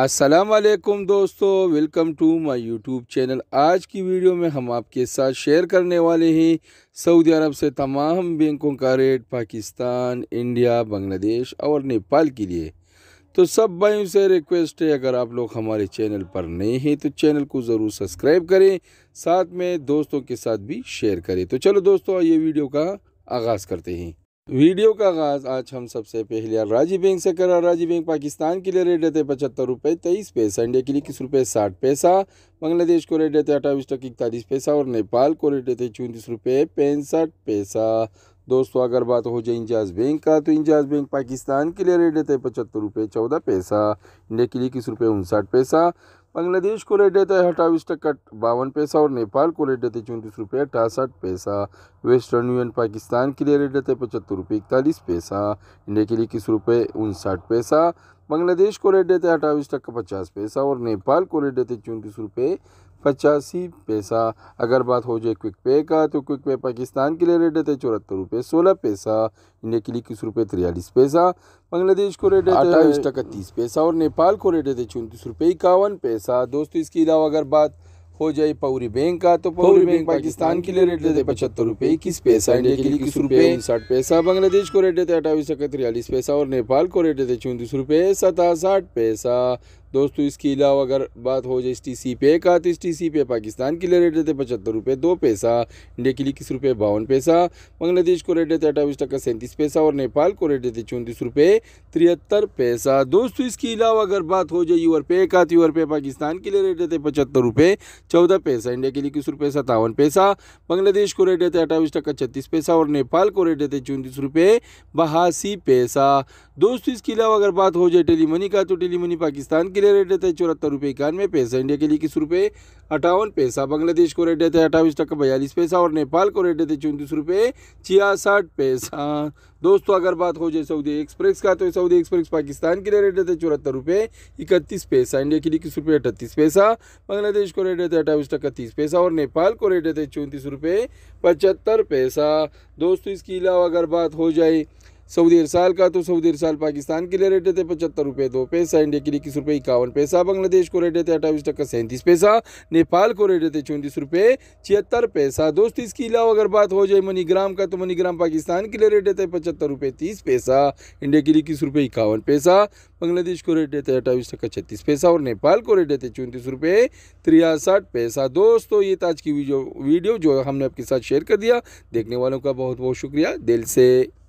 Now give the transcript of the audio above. अस्सलामुअलैकुम दोस्तों, welcome to my YouTube channel. आज की वीडियो में हम आपके साथ शेयर करने वाले हैं सऊदी अरब से तमाम बैंकों का रेट पाकिस्तान, इंडिया, बांग्लादेश और नेपाल के लिए। तो सब भाइयों से रिक्वेस्ट है, अगर आप लोग हमारे चैनल पर नए हैं तो चैनल को ज़रूर सब्सक्राइब करें, साथ में दोस्तों के साथ भी शेयर करें। तो चलो दोस्तों, ये वीडियो का आगाज़ करते हैं। वीडियो का आगाज़ आज हम सबसे पहले राजीव बैंक से करा। राजीव बैंक पाकिस्तान के लिए रेट देते 75 रुपये 23 पैसा, इंडिया के लिए 21 रुपये 60 पैसा, बांग्लादेश को रेट देते 28 रुपये 41 पैसा और नेपाल को रेट देते 34 रुपये 65 पैसा। दोस्तों अगर बात हो जाए इंजाज बैंक का, तो इंजाज बैंक पाकिस्तान के लिए रेट देते 75 रुपये 14 पैसा, इंडिया के लिए 21 रुपये 59 पैसा, बांग्लादेश को रेट देता है 28 रुपये 52 पैसा और नेपाल को रेट देते हैं 34 रुपये 68 पैसा। वेस्टर्न यूनियन पाकिस्तान के लिए रेट देते हैं 75 रुपये 41 पैसा, इंडिया के लिए 21 रुपये 59 पैसा, बांग्लादेश को रेट देते हैं 28 रुपये 50 पैसा और नेपाल को रेट देते हैं 24 रुपये 85 पैसा। अगर बात हो जाए क्विक पे का, तो क्विक पे पाकिस्तान के लिए रेट देते हैं 74 रुपये 16 पैसा, इंडिया के लिए 21 रुपये 43 पैसा, बांग्लादेश को रेट देते हैं 28 रुपये 30 पैसा और नेपाल को रेट देते हैं 34 रुपये 51 पैसा। दोस्तों इसके अलावा अगर बात हो जाए पौरी बैंक का, तो पौरी बैंक पाकिस्तान के लिए रेट देते 75 रुपये 21 पैसा, इंडिया के लिए 21 रुपये 59 पैसा, बांग्लादेश को रेट देते 28 रुपये 43 पैसा और नेपाल को रेट देते 34 रुपये 67 पैसा। दोस्तों इसके अलावा अगर बात हो जाए STC पे का, तो STC पे पाकिस्तान के लिए रेट देते 75 रुपये 2 पैसा, इंडिया के लिए 21 रुपये 52 पैसा, बांग्लादेश को रेट देते 28 रुपये 37 पैसा और नेपाल को रेट देते 34 रुपये 73 पैसा। दोस्तों इसके अलावा अगर बात हो जाए यूर पे का, तो यूर पे पाकिस्तान के लिए रेट देते 75 रुपये 14 पैसा, इंडिया के लिए 21 रुपये 57 पैसा, बांग्लादेश को रेट देते 28 रुपये 36 पैसा और नेपाल को रेट देते 34 रुपये 82 पैसा। दोस्तों इसके अलावा अगर बात हो जाए टेली मनी का, तो टेली मनी पाकिस्तान के लिए रेट देते हैं 74 रुपये 91 पैसा, इंडिया के लिए 21 रुपये 58 पैसा, बांग्लादेश को रेट देते हैं 28 रुपये 42 पैसा और नेपाल को रेट देते हैं 34 रुपये 66 पैसा। दोस्तों अगर बात हो जाए सऊदी एक्सप्रेस का, तो सऊदी एक्सप्रेस पाकिस्तान के लिए रेट देते हैं 74 रुपये 31 पैसा, इंडिया के लिए 21 रुपये 38 पैसा, बांग्लादेश को रेट देते हैं 28 रुपये 30 पैसा और नेपाल को रेट देते हैं 34 रुपये 75 पैसा। दोस्तों इसके अलावा अगर बात हो जाए सऊदी इरसाल का, तो सऊदी इरसाल पाकिस्तान के लिए रेट देते 75 रुपये 2 पैसा, इंडिया के लिए 21 रुपये 51 पैसा, बांग्लादेश को रेट देते 28 रुपये 37 पैसा, नेपाल को रेट देते 34 रुपये 76 पैसा। दोस्तों इसके अलावा अगर बात हो जाए मनीग्राम का, तो मनीग्राम पाकिस्तान के लिए रेट देते 75 रुपये 30 पैसा, इंडिया के लिए 21 रुपये 51 पैसा, बांग्लादेश को रेट देते 28 रुपये 36 पैसा और नेपाल को रेट देते 34 रुपये 63 पैसा। दोस्तों ये आज की वीडियो जो हमने आपके साथ शेयर कर दिया, देखने वालों का बहुत बहुत शुक्रिया दिल से।